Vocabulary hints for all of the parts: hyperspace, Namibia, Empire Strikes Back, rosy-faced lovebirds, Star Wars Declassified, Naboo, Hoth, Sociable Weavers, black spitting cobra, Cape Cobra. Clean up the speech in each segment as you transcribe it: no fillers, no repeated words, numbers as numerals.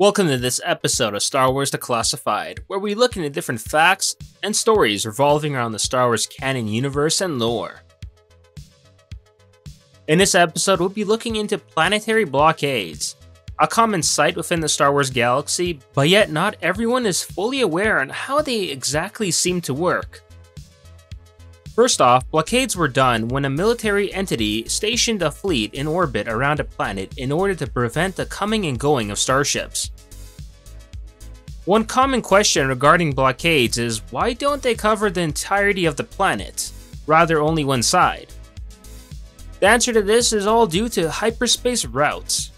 Welcome to this episode of Star Wars Declassified, where we look into different facts and stories revolving around the Star Wars canon universe and lore. In this episode, we'll be looking into planetary blockades, a common sight within the Star Wars galaxy, but yet not everyone is fully aware on how they exactly seem to work. First off, blockades were done when a military entity stationed a fleet in orbit around a planet in order to prevent the coming and going of starships. One common question regarding blockades is why don't they cover the entirety of the planet, rather only one side? The answer to this is all due to hyperspace routes.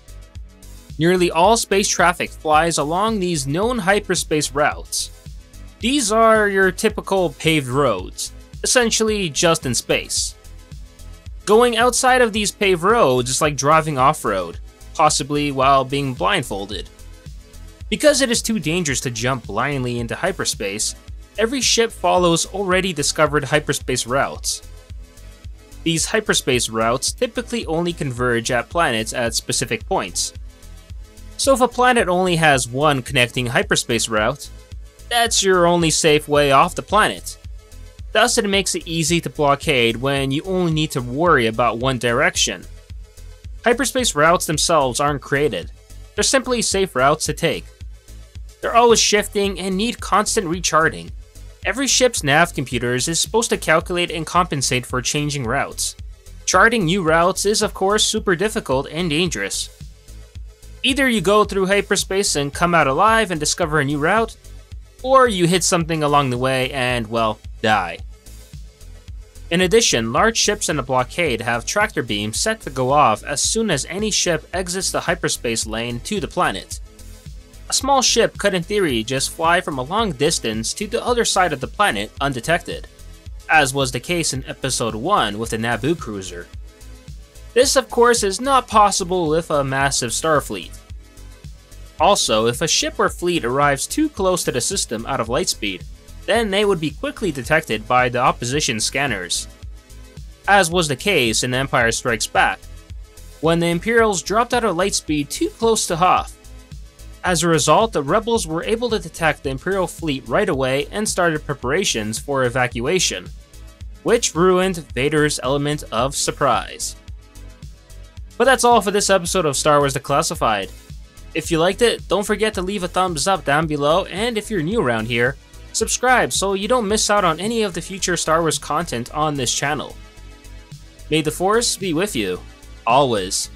Nearly all space traffic flies along these known hyperspace routes. These are your typical paved roads, essentially just in space. Going outside of these paved roads is like driving off-road, possibly while being blindfolded. Because it is too dangerous to jump blindly into hyperspace, every ship follows already discovered hyperspace routes. These hyperspace routes typically only converge at planets at specific points. So if a planet only has one connecting hyperspace route, that's your only safe way off the planet. Thus, it makes it easy to blockade when you only need to worry about one direction. Hyperspace routes themselves aren't created. They're simply safe routes to take. They're always shifting and need constant recharting. Every ship's nav computers is supposed to calculate and compensate for changing routes. Charting new routes is of course super difficult and dangerous. Either you go through hyperspace and come out alive and discover a new route, or you hit something along the way and, well, die. In addition, large ships in a blockade have tractor beams set to go off as soon as any ship exits the hyperspace lane to the planet. A small ship could in theory just fly from a long distance to the other side of the planet undetected, as was the case in Episode 1 with the Naboo cruiser. This of course is not possible with a massive starfleet. Also, if a ship or fleet arrives too close to the system out of lightspeed, then they would be quickly detected by the opposition scanners, as was the case in Empire Strikes Back, when the Imperials dropped out of lightspeed too close to Hoth. As a result, the Rebels were able to detect the Imperial fleet right away and started preparations for evacuation, which ruined Vader's element of surprise. But that's all for this episode of Star Wars Declassified. If you liked it, don't forget to leave a thumbs up down below, and if you're new around here, subscribe so you don't miss out on any of the future Star Wars content on this channel. May the Force be with you, always.